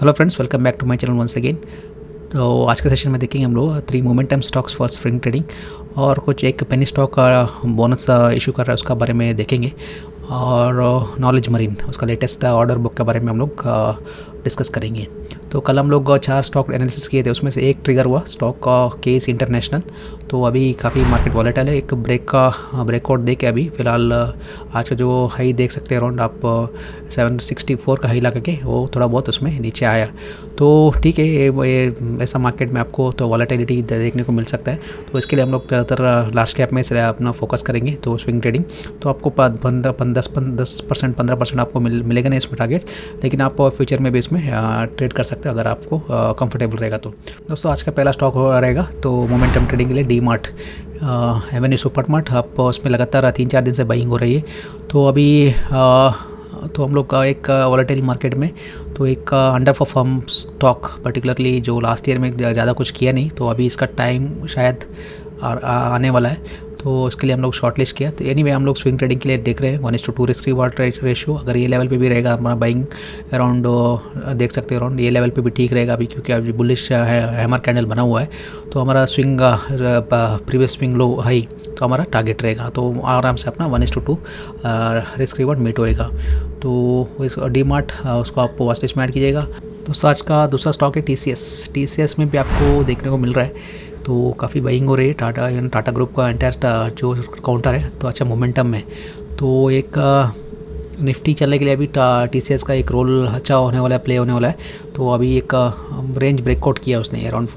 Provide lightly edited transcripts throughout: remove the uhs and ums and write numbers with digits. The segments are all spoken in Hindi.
Hello friends, welcome back to my channel once again. तो आज के सेशन में देखेंगे हम लोग 3 momentum stocks for spring trading और कुछ एक पेनी स्टॉक का बोनस इशू कर रहा है उसका बारे में देखेंगे और नॉलेज मरीन उसका लेटेस्ट ऑर्डर बुक के बारे में हम लोग डिस्कस करेंगे। तो कल हम लोग 4 स्टॉक एनालिसिस किए थे, उसमें से एक ट्रिगर हुआ स्टॉक का केस इंटरनेशनल। तो अभी काफ़ी मार्केट वॉलेटाइल है, एक ब्रेकआउट दे के अभी फ़िलहाल आज का जो हाई देख सकते हैं अराउंड आप 764 का हाई लगा के वो थोड़ा बहुत उसमें नीचे आया। तो ठीक है, ऐसा मार्केट में आपको तो वॉलेटिलिटी देखने को मिल सकता है। तो इसके लिए हम लोग ज़्यादातर लार्ज कैप में अपना फोकस करेंगे। तो स्विंग ट्रेडिंग तो आपको 10-15% आपको मिलेगा ना इसमें टारगेट, लेकिन आप फ्यूचर में भी इसमें ट्रेड कर सकते हैं अगर आपको कंफर्टेबल रहेगा। तो दोस्तों आज का पहला स्टॉक रहेगा तो मोमेंटम ट्रेडिंग के लिए D-Mart एवेन्यू सुपरमार्ट। आप उसमें लगातार 3-4 दिन से बाइंग हो रही है। तो अभी तो हम लोग का एक वॉलेटाइल मार्केट में तो एक अंडर परफॉर्म स्टॉक पर्टिकुलरली जो लास्ट ईयर में ज़्यादा कुछ किया नहीं, तो अभी इसका टाइम शायद आने वाला है। तो उसके लिए हम लोग शॉर्टलिस्ट किया। तो एनीवे हम लोग स्विंग ट्रेडिंग के लिए देख रहे हैं 1:2 रिस्क रिवॉर्ड रेशियो। अगर ये लेवल पे भी रहेगा हमारा बाइंग अराउंड देख सकते हैं अराउंड ये लेवल पे भी ठीक रहेगा अभी, क्योंकि अभी बुलिश हैमर कैंडल बना हुआ है। तो हमारा swing previous swing low high तो हमारा टारगेट रहेगा। तो आराम से अपना 1:2 रिस्क रिवॉर्ड मीट होएगा। तो इस D-Mart उसको आप वॉचलिस्ट में ऐड कीजिएगा। तो आज का दूसरा स्टॉक है टी सी एस में भी आपको देखने को मिल रहा है। तो काफ़ी बाइंग हो रही है टाटा ग्रुप का एंटायर जो काउंटर है तो अच्छा मोमेंटम में। तो एक निफ्टी चलने के लिए अभी टीसीएस का एक रोल अच्छा होने वाला है, प्ले होने वाला है। तो अभी एक रेंज ब्रेकआउट किया उसने अराउंड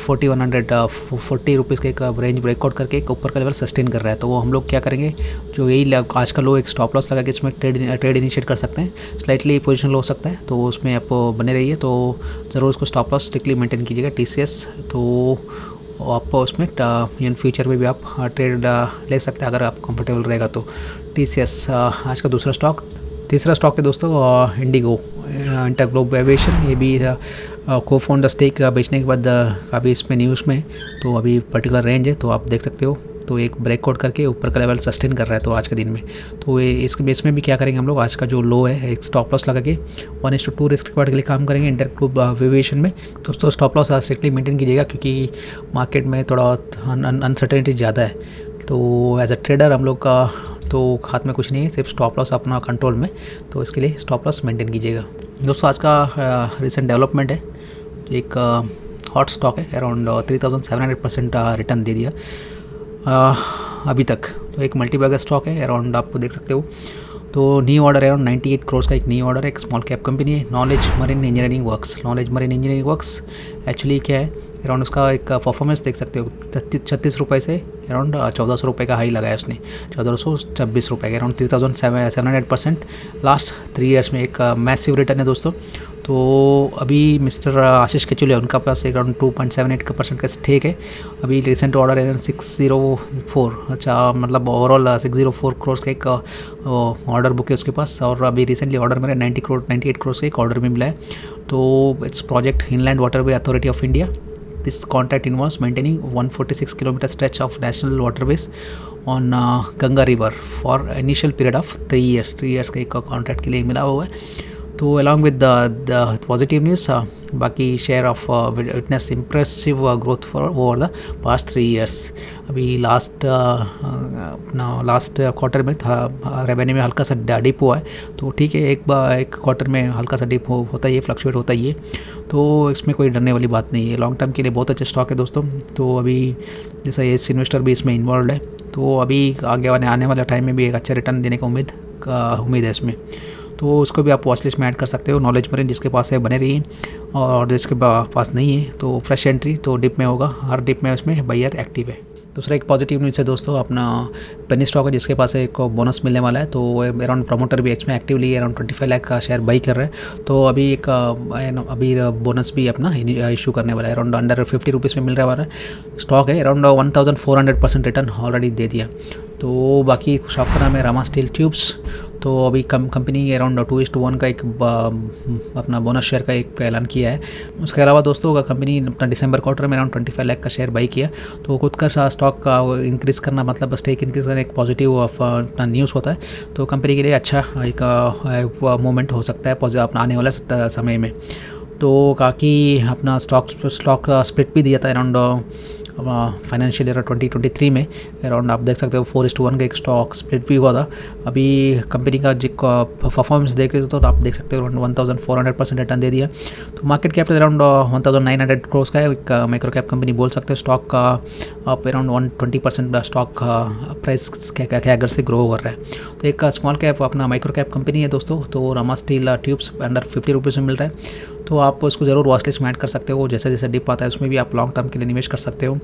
4140 रुपीज़ का एक रेंज ब्रेकआउट करके एक ऊपर का लेवल सस्टेन कर रहा है। तो वो हम लोग क्या करेंगे, जो यही आज का लो एक स्टॉप लॉस लगा के इसमें ट्रेड इनिशिएट कर सकते हैं, स्लाइटली पोजीशन लो हो सकता है। तो उसमें आप बने रहिए। तो ज़रूर उसको स्टॉप लॉस स्ट्रिक्टली मेंटेन कीजिएगा टीसीएस। तो आप उसमें इन फ्यूचर में भी आप ट्रेड ले सकते हैं अगर आप कंफर्टेबल रहेगा। तो टीसीएस आज का दूसरा स्टॉक। तीसरा स्टॉक है दोस्तों इंडिगो इंटरग्लोब एविएशन। ये भी को फाउंडर स्टेक बेचने के बाद अभी इसमें न्यूज़ में तो अभी पर्टिकुलर रेंज है तो आप देख सकते हो। तो एक ब्रेकआउट करके ऊपर का लेवल सस्टेन कर रहा है। तो आज के दिन में तो इसके बेस में भी क्या करेंगे हम लोग, आज का जो लो है एक स्टॉप लॉस लगा के 1:2 रिस्क रिवॉर्ड के लिए काम करेंगे इंटरग्लोब एविएशन में। दोस्तों स्टॉप लॉस स्ट्रिक्टली मेंटेन कीजिएगा क्योंकि मार्केट में थोड़ा अनसर्टेनिटी ज़्यादा है। तो एज अ ट्रेडर हम लोग का तो हाथ में कुछ नहीं है, सिर्फ स्टॉप लॉस अपना कंट्रोल में। तो इसके लिए स्टॉप लॉस मेंटेन कीजिएगा। दोस्तों आज का रिसेंट डेवलपमेंट है, एक हॉट स्टॉक है अराउंड 3700% रिटर्न दे दिया अभी तक। तो एक मल्टीबैगर स्टॉक है अराउंड आपको देख सकते हो। तो न्यू ऑर्डर अराउंड 98 करोड़ का एक न्यू ऑर्डर है। एक स्मॉल कैप कंपनी है knowledge marine engineering works. Knowledge marine engineering works actually क्या है, अराउंड उसका एक परफॉर्मेंस देख सकते हो। 36 रुपये से अराउंड 1400 रुपये का हाई लगाया उसने, 1426 रुपये का अराउंड 3700%। लास्ट 3 ईयर्स में एक मैसिव रिटर्न है दोस्तों। तो अभी मिस्टर आशीष कचोलिया उनका पास एक अराउंड 2.78% का स्टेक है। अभी रिसेंट ऑर्डर है 604 अच्छा मतलब ओवरऑल 604 करोड़ का एक ऑर्डर बुक है उसके पास। और अभी रिसेंटली ऑर्डर मेरा 98 करोड़ का एक ऑर्डर में मिला है। तो it's project inland waterway authority of India. This contract involves maintaining 146 kilometer stretch of national waterways on Ganga River for initial period of 3 years। 3 years का एक contract के लिए मिला हुआ है। तो along with the positive news बाकी share of witness impressive growth for over the past 3 years। अभी last अपना last quarter में था रेवेन्यू में हल्का सा डिप हुआ है। तो ठीक है, एक क्वार्टर में हल्का सा डिप होता ही है, फ्लक्चुएट होता ही है। तो इसमें कोई डरने वाली बात नहीं है, लॉन्ग टर्म के लिए बहुत अच्छा स्टॉक है दोस्तों। तो अभी जैसा एज इन्वेस्टर भी इसमें इन्वॉल्व है तो अभी आने वाला टाइम में भी एक अच्छा रिटर्न देने की उम्मीद है इसमें। तो उसको भी आप वॉचलिस्ट में ऐड कर सकते हो। नॉलेज मरीन जिसके पास है बने रहिए, और जिसके पास नहीं है तो फ्रेश एंट्री तो डिप में होगा, हर डिप में उसमें बायर एक्टिव है। दूसरा एक पॉजिटिव न्यूज़ है दोस्तों, अपना पेनी स्टॉक है जिसके पास एक बोनस मिलने वाला है। तो अराउंड प्रमोटर भी इसमें एक्टिवली अराउंड 25 लाख का शेयर बाई कर रहे हैं। तो अभी एक अभी बोनस भी अपना इशू करने वाला है अराउंड अंडर 50 रुपीज़ में मिल रहा है स्टॉक है। अराउंड 1400% रिटर्न ऑलरेडी दे दिया। तो बाकी शॉप का नाम है रामा स्टील ट्यूब्स। तो अभी कंपनी अराउंड 2:1 का एक अपना बोनस शेयर का एक ऐलान किया है। उसके अलावा दोस्तों कंपनी अपना डिसम्बर क्वार्टर में अराउंड 25 लाख का शेयर बाई किया। तो खुद का स्टॉक का इंक्रीज़ करना मतलब स्टेक इंक्रीज़ करना एक पॉजिटिव अपना न्यूज़ होता है, तो कंपनी के लिए अच्छा एक मूवमेंट हो सकता है अपना आने वाला समय में। तो काकी अपना स्टॉक स्प्लिट भी दिया था अराउंड फाइनेंशियल ईयर 2023 में, अराउंड आप देख सकते हो 4:1 का एक स्टॉक स्प्लिट भी हुआ था। अभी कंपनी का जो परफॉर्मेंस देख रहे तो आप देख सकते हो अराउंड 1400% रिटर्न दे दिया। तो मार्केट कैप अराउंड 1900 करोड़ का है, एक माइक्रो कैप कंपनी बोल सकते हो। स्टॉक का आप अराउंड 120% स्टॉक प्राइस के अगर से ग्रो कर रहा है। तो एक स्मॉल कैप अपना माइक्रो कैप कंपनी है दोस्तों, तो Rama steel tubes under 50 rupees में मिल रहा है, तो आप उसको ज़रूर वॉचलिस्ट में ऐड कर सकते हो। जैसे जैसे डिप आता है उसमें भी आप लॉन्ग टर्म के लिए निवेश कर सकते हो।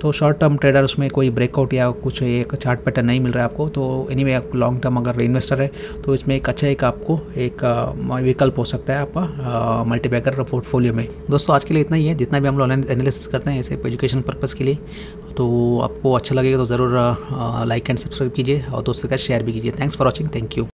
तो शॉर्ट टर्म ट्रेडर उसमें कोई ब्रेकआउट या कुछ एक चार्ट पैटर्न नहीं मिल रहा है आपको, तो एनीवे आप लॉन्ग टर्म अगर इन्वेस्टर है तो इसमें एक अच्छा एक आपको एक विकल्प हो सकता है आपका मल्टीबैगर पोर्टफोलियो में। दोस्तों आज के लिए इतना ही है। जितना भी हम लोग एनालिसिस करते हैं ऐसे एजुकेशन पर्पज़ के लिए, तो आपको अच्छा लगेगा तो ज़रूर लाइक एंड सब्सक्राइब कीजिए और दोस्तों के साथ शेयर भी कीजिए। Thanks for watching, thank you.